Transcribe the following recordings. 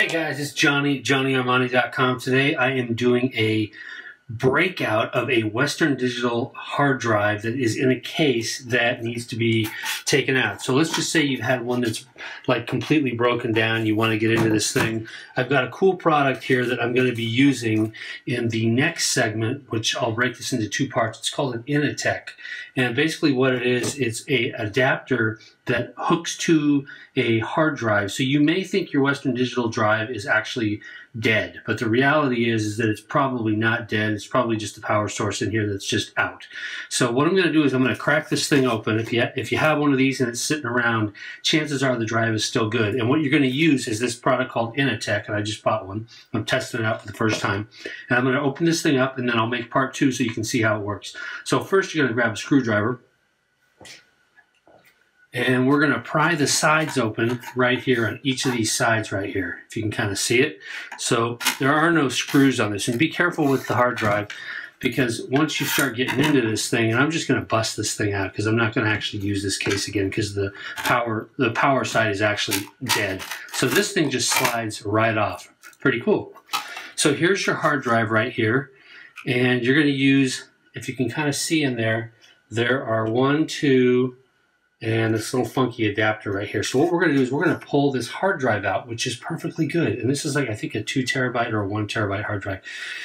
Hey guys, it's Johnny, JonniArmani.com. Today I am doing a breakout of a Western Digital hard drive that is in a case that needs to be taken out. So let's just say you've had one that's like completely broken down, you want to get into this thing. I've got a cool product here that I'm going to be using in the next segment, which I'll break this into two parts. It's called an Inateck. And basically what it is, it's an adapter that hooks to a hard drive. So you may think your Western Digital drive is actually dead, but the reality is that it's probably not dead. It's probably just the power source in here that's just out. So what I'm going to do is I'm going to crack this thing open. If you have one of these and it's sitting around, chances are the drive is still good. And what you're going to use is this product called Inateck, and I just bought one. I'm testing it out for the first time. And I'm going to open this thing up, and then I'll make part two so you can see how it works. So first you're going to grab a screwdriver, and we're going to pry the sides open right here on each of these sides right here, if you can kind of see it. So there are no screws on this. And be careful with the hard drive, because once you start getting into this thing, and I'm just going to bust this thing out because I'm not going to actually use this case again because the power side is actually dead. So this thing just slides right off. Pretty cool. So here's your hard drive right here. And you're going to use, if you can kind of see in there, there are one, two, and this little funky adapter right here. So what we're going to do is we're going to pull this hard drive out, which is perfectly good. And this is like, I think, a 2 terabyte or a 1 terabyte hard drive.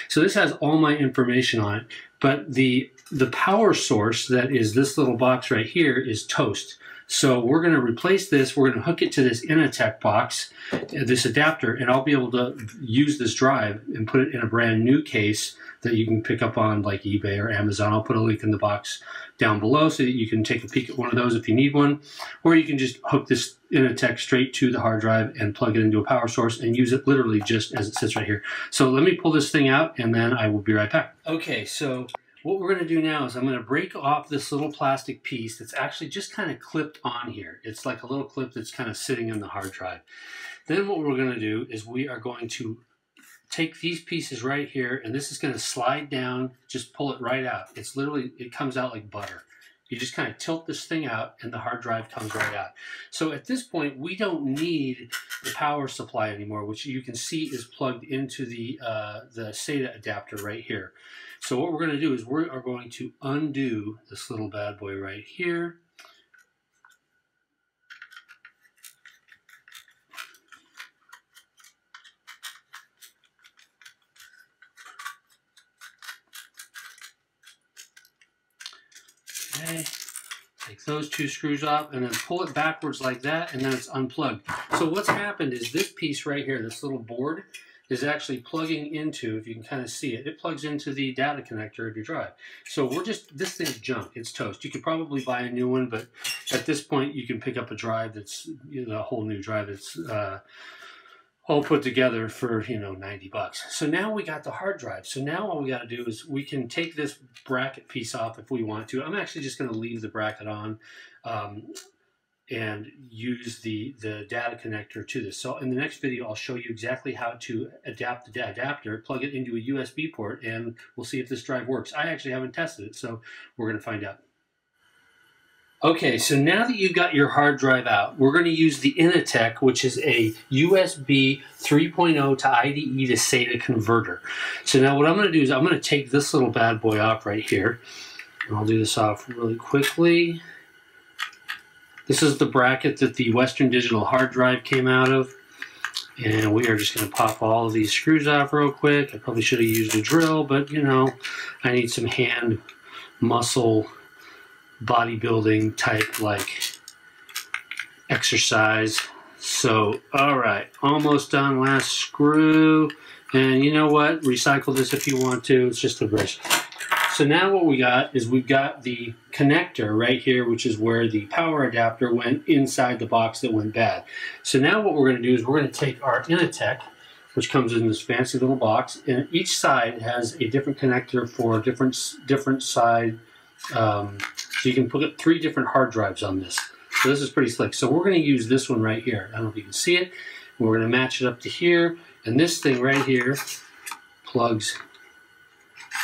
So this has all my information on it. But the power source that is this little box right here is toast. So we're going to replace this. We're going to hook it to this Inateck box, this adapter, and I'll be able to use this drive and put it in a brand new case that you can pick up on like eBay or Amazon. I'll put a link in the box down below so that you can take a peek at one of those if you need one, or you can just hook this Inateck straight to the hard drive and plug it into a power source and use it literally just as it sits right here. So let me pull this thing out and then I will be right back. Okay, so what we're going to do now is I'm going to break off this little plastic piece that's actually just kind of clipped on here. It's like a little clip that's kind of sitting in the hard drive. Then what we're going to do is we are going to take these pieces right here, and this is going to slide down, just pull it right out. It's literally, it comes out like butter. You just kind of tilt this thing out and the hard drive comes right out. So at this point, we don't need the power supply anymore, which you can see is plugged into the SATA adapter right here. So what we're going to do is we are going to undo this little bad boy right here. Okay, take those two screws off and then pull it backwards like that, and then it's unplugged. So what's happened is this piece right here, this little board, is actually plugging into, if you can kind of see it, it plugs into the data connector of your drive. So we're just, this thing's junk, it's toast. You could probably buy a new one, but at this point you can pick up a drive that's, you know, a whole new drive that's all put together for, you know, 90 bucks. So now we got the hard drive. So now all we got to do is we can take this bracket piece off if we want to. I'm actually just going to leave the bracket on and use the data connector to this. So in the next video, I'll show you exactly how to adapt the adapter, plug it into a USB port, and we'll see if this drive works. I actually haven't tested it, so we're going to find out. Okay, so now that you've got your hard drive out, we're going to use the Inateck, which is a USB 3.0 to IDE to SATA converter. So now what I'm going to do is I'm going to take this little bad boy off right here. And I'll do this off really quickly. This is the bracket that the Western Digital hard drive came out of. And we are just going to pop all of these screws off real quick. I probably should have used a drill, but, you know, I need some hand muscle bodybuilding type like exercise. So all right, almost done, last screw, and you know what, recycle this if you want to, it's just a brush. So now what we got is we've got the connector right here, which is where the power adapter went inside the box that went bad. So now what we're going to do is we're going to take our Inateck, which comes in this fancy little box, and each side has a different connector for different side. So you can put up 3 different hard drives on this. So this is pretty slick. So we're going to use this one right here. I don't know if you can see it. We're going to match it up to here. And this thing right here plugs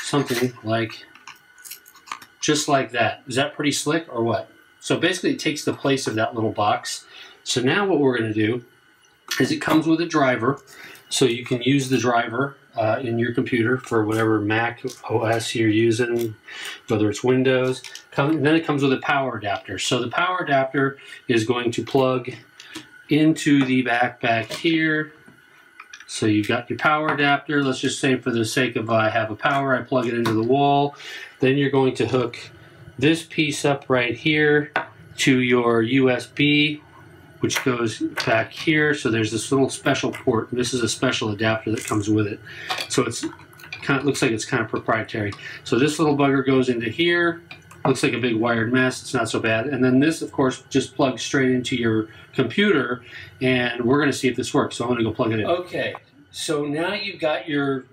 something like, just like that. Is that pretty slick or what? So basically it takes the place of that little box. So now what we're going to do is it comes with a driver, so you can use the driver in your computer for whatever Mac OS you're using, whether it's Windows. And then it comes with a power adapter. So the power adapter is going to plug into the backpack here. So you've got your power adapter. Let's just say for the sake of I have a power, I plug it into the wall. Then you're going to hook this piece up right here to your USB, which goes back here. So there's this little special port. This is a special adapter that comes with it. So it's kind of looks like it's kind of proprietary. So this little bugger goes into here. Looks like a big wired mess. It's not so bad. And then this, of course, just plugs straight into your computer. And we're going to see if this works. So I'm going to go plug it in. Okay. So now you've got your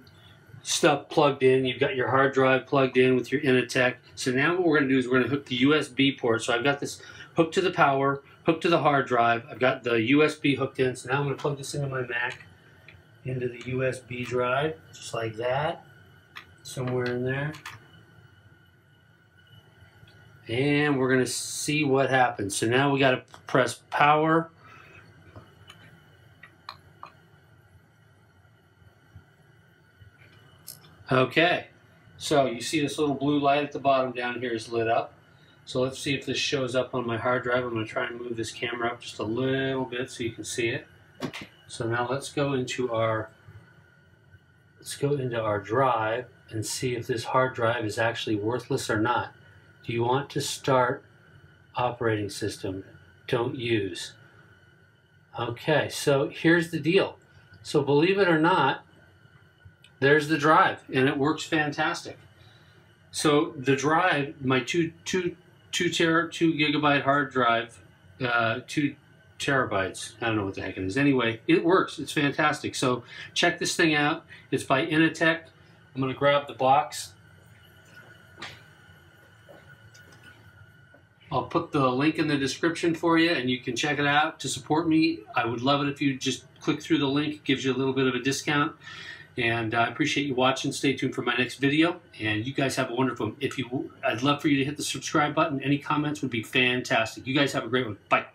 stuff plugged in. You've got your hard drive plugged in with your Inateck. So now what we're going to do is we're going to hook the USB port. So I've got this hooked to the power, hooked to the hard drive. I've got the USB hooked in. So now I'm going to plug this into my Mac, into the USB drive, just like that, somewhere in there. And we're going to see what happens. So now we got to press power. Okay. So you see this little blue light at the bottom down here is lit up. So let's see if this shows up on my hard drive. I'm going to try and move this camera up just a little bit so you can see it. So now let's go into our drive and see if this hard drive is actually worthless or not. Do you want to start operating system? Don't use. Okay, so here's the deal. So believe it or not, there's the drive, and it works fantastic. So the drive, my 2 gigabyte hard drive, 2 terabytes. I don't know what the heck it is. Anyway, it works. It's fantastic. So check this thing out. It's by Inateck. I'm going to grab the box. I'll put the link in the description for you, and you can check it out. To support me, I would love it if you just click through the link. It gives you a little bit of a discount. And I appreciate you watching. Stay tuned for my next video. And you guys have a wonderful one. I'd love for you to hit the subscribe button. Any comments would be fantastic. You guys have a great one. Bye.